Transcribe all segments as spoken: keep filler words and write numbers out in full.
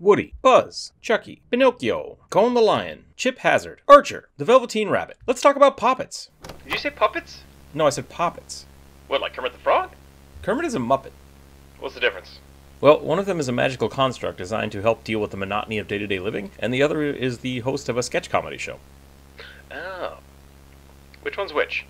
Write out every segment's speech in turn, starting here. Woody, Buzz, Chucky, Pinocchio, Cone the Lion, Chip Hazard, Archer, the Velveteen Rabbit. Let's talk about Poppets. Did you say Puppets? No, I said Poppets. What, like Kermit the Frog? Kermit is a Muppet. What's the difference? Well, one of them is a magical construct designed to help deal with the monotony of day-to-day living, and the other is the host of a sketch comedy show. Oh. Which one's which?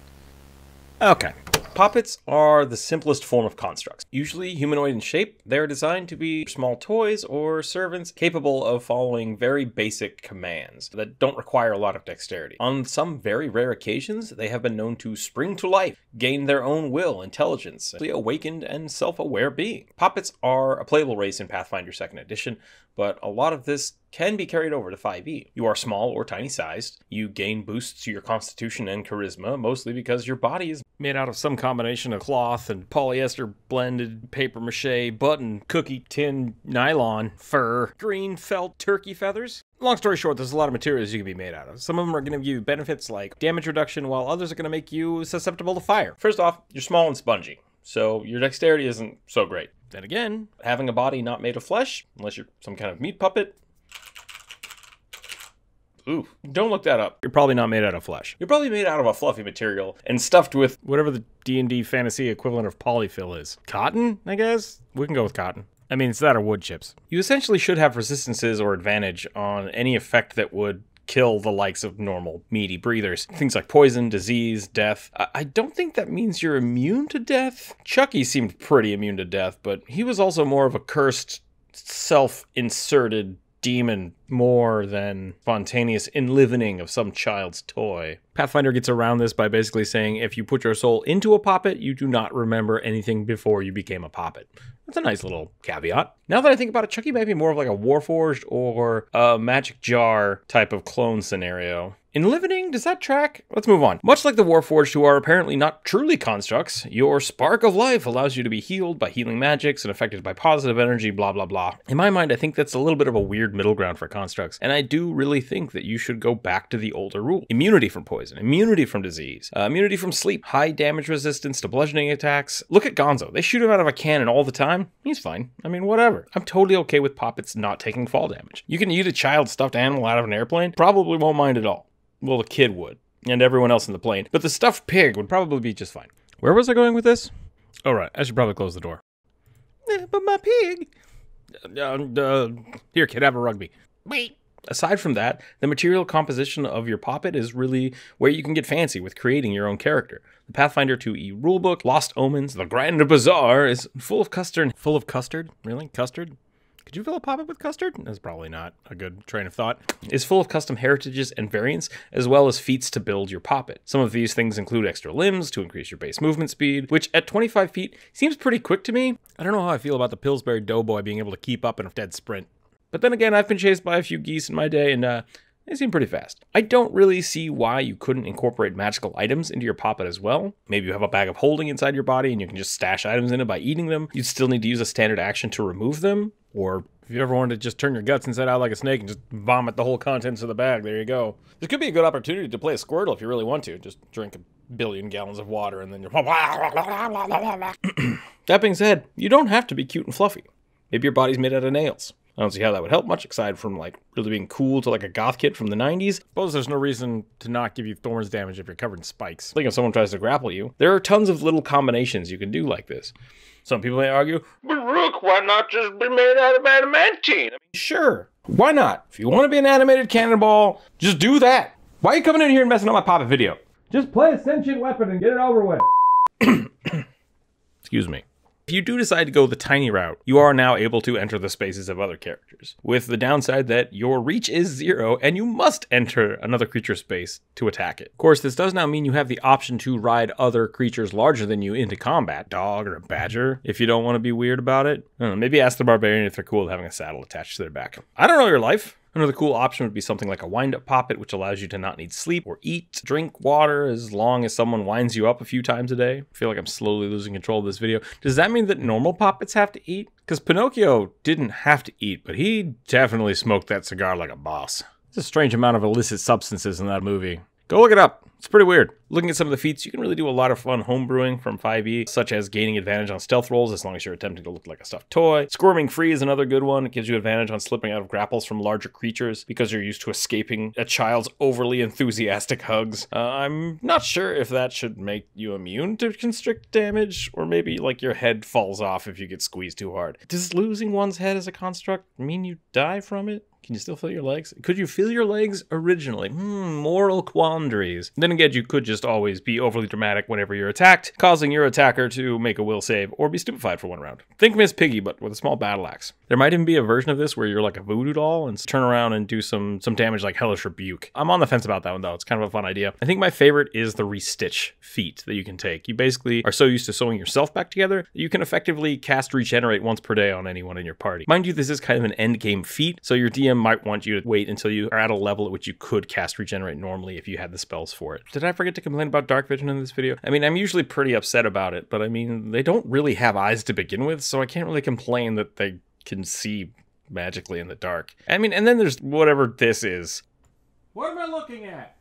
Okay. Poppets are the simplest form of constructs. Usually humanoid in shape, they're designed to be small toys or servants capable of following very basic commands that don't require a lot of dexterity. On some very rare occasions, they have been known to spring to life, gain their own will, intelligence, and awakened and self-aware being. Poppets are a playable race in Pathfinder second edition, but a lot of this can be carried over to five E. You are small or tiny-sized. You gain boosts to your constitution and charisma, mostly because your body is made out of some combination of cloth and polyester blended papier-mâché, button, cookie, tin, nylon, fur, green felt, turkey feathers. Long story short, there's a lot of materials you can be made out of. Some of them are going to give you benefits like damage reduction, while others are going to make you susceptible to fire. First off, you're small and spongy, so your dexterity isn't so great. Then again, having a body not made of flesh, unless you're some kind of meat puppet, ooh, don't look that up. You're probably not made out of flesh. You're probably made out of a fluffy material and stuffed with whatever the D and D fantasy equivalent of polyfill is. Cotton, I guess? We can go with cotton. I mean, it's that or wood chips. You essentially should have resistances or advantage on any effect that would kill the likes of normal meaty breathers. Things like poison, disease, death. I, I don't think that means you're immune to death. Chucky seemed pretty immune to death, but he was also more of a cursed, self-inserted demon more than spontaneous enlivening of some child's toy. Pathfinder gets around this by basically saying if you put your soul into a poppet, you do not remember anything before you became a poppet. That's a nice little caveat. Now that I think about it, Chucky might be more of like a Warforged or a Magic Jar type of clone scenario. Enlivening, does that track? Let's move on. Much like the Warforged, who are apparently not truly constructs, your spark of life allows you to be healed by healing magics and affected by positive energy, blah, blah, blah. In my mind, I think that's a little bit of a weird middle ground for constructs, and I do really think that you should go back to the older rule. Immunity from poison, immunity from disease, uh, immunity from sleep, high damage resistance to bludgeoning attacks. Look at Gonzo. They shoot him out of a cannon all the time. He's fine. I mean, whatever. I'm totally okay with Poppets not taking fall damage. You can eat a child stuffed animal out of an airplane. Probably won't mind at all. Well, the kid would, and everyone else in the plane. But the stuffed pig would probably be just fine. Where was I going with this? Oh, right. I should probably close the door. Eh, but my pig. Uh, uh, here, kid, have a rugby. Wait. Aside from that, the material composition of your poppet is really where you can get fancy with creating your own character. The Pathfinder two E rulebook, Lost Omens, The Grand Bazaar is full of custard. Full of custard? Really? Custard? Could you fill a poppet with custard? That's probably not a good train of thought. It's full of custom heritages and variants, as well as feats to build your poppet. Some of these things include extra limbs to increase your base movement speed, which at twenty-five feet seems pretty quick to me. I don't know how I feel about the Pillsbury Doughboy being able to keep up in a dead sprint. But then again, I've been chased by a few geese in my day, and uh, they seem pretty fast. I don't really see why you couldn't incorporate magical items into your poppet as well. Maybe you have a bag of holding inside your body, and you can just stash items in it by eating them. You'd still need to use a standard action to remove them. Or if you ever wanted to just turn your guts inside out like a snake and just vomit the whole contents of the bag, there you go. This could be a good opportunity to play a Squirtle if you really want to. Just drink a billion gallons of water and then you're... That being said, you don't have to be cute and fluffy. Maybe your body's made out of nails. I don't see how that would help much, aside from like really being cool to like a goth kid from the nineties. I suppose there's no reason to not give you thorns damage if you're covered in spikes. Like if someone tries to grapple you, there are tons of little combinations you can do like this. Some people may argue, but Rook, why not just be made out of adamantine? I mean, sure, why not? If you want to be an animated cannonball, just do that. Why are you coming in here and messing up my Poppet video? Just play a sentient weapon and get it over with. Excuse me. If you do decide to go the tiny route, you are now able to enter the spaces of other characters, with the downside that your reach is zero and you must enter another creature's space to attack it. Of course, this does now mean you have the option to ride other creatures larger than you into combat, dog or a badger, if you don't want to be weird about it. I don't know, maybe ask the barbarian if they're cool with having a saddle attached to their back. I don't know your life. Another cool option would be something like a wind-up poppet, which allows you to not need sleep or eat, drink water as long as someone winds you up a few times a day. I feel like I'm slowly losing control of this video. Does that mean that normal poppets have to eat? Because Pinocchio didn't have to eat, but he definitely smoked that cigar like a boss. There's a strange amount of illicit substances in that movie. Go look it up. It's pretty weird. Looking at some of the feats, you can really do a lot of fun homebrewing from five E, such as gaining advantage on stealth rolls as long as you're attempting to look like a stuffed toy. Squirming free is another good one. It gives you advantage on slipping out of grapples from larger creatures because you're used to escaping a child's overly enthusiastic hugs. Uh, I'm not sure if that should make you immune to constrict damage, or maybe like your head falls off if you get squeezed too hard. Does losing one's head as a construct mean you die from it? Can you still feel your legs? Could you feel your legs originally? Hmm, moral quandaries. Then again, you could just always be overly dramatic whenever you're attacked, causing your attacker to make a will save or be stupefied for one round. Think Miss Piggy, but with a small battle axe. There might even be a version of this where you're like a voodoo doll and turn around and do some, some damage like Hellish Rebuke. I'm on the fence about that one though. It's kind of a fun idea. I think my favorite is the restitch feat that you can take. You basically are so used to sewing yourself back together that you can effectively cast Regenerate once per day on anyone in your party. Mind you, this is kind of an end game feat, so your D M might want you to wait until you are at a level at which you could cast Regenerate normally if you had the spells for it. Did I forget to complain about Dark Vision in this video? I mean, I'm usually pretty upset about it, but I mean, they don't really have eyes to begin with, so I can't really complain that they can see magically in the dark. I mean, and then there's whatever this is. What am I looking at?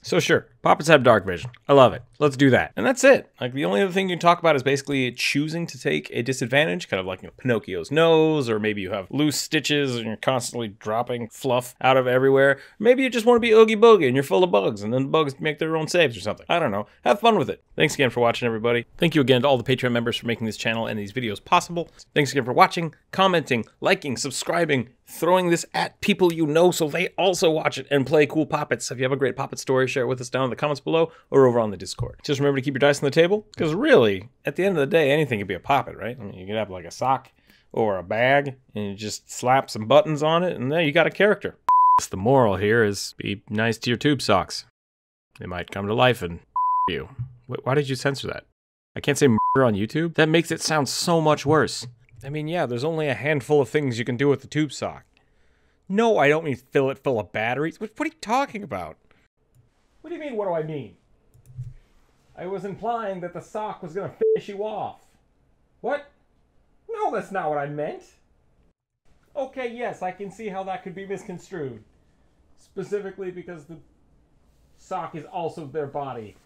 So sure, Poppets have dark vision. I love it. Let's do that. And that's it. Like, the only other thing you can talk about is basically choosing to take a disadvantage, kind of like, you know, Pinocchio's nose, or maybe you have loose stitches and you're constantly dropping fluff out of everywhere. Maybe you just want to be Oogie Boogie and you're full of bugs, and then the bugs make their own saves or something. I don't know. Have fun with it. Thanks again for watching, everybody. Thank you again to all the Patreon members for making this channel and these videos possible. Thanks again for watching, commenting, liking, subscribing, throwing this at people you know so they also watch it and play cool Poppets. If you have a great Poppet story, share it with us down in the comments below or over on the Discord. Just remember to keep your dice on the table, because really, at the end of the day, anything could be a Poppet, right? I mean, you could have like a sock or a bag, and you just slap some buttons on it, and there you got a character. The moral here is be nice to your tube socks. They might come to life and you. Wait, why did you censor that? I can't say murder on YouTube? That makes it sound so much worse. I mean, yeah, there's only a handful of things you can do with the tube sock. No, I don't mean fill it full of batteries. What, what are you talking about? What do you mean, what do I mean? I was implying that the sock was gonna finish you off. What? No, that's not what I meant. Okay, yes, I can see how that could be misconstrued. Specifically because the sock is also their body.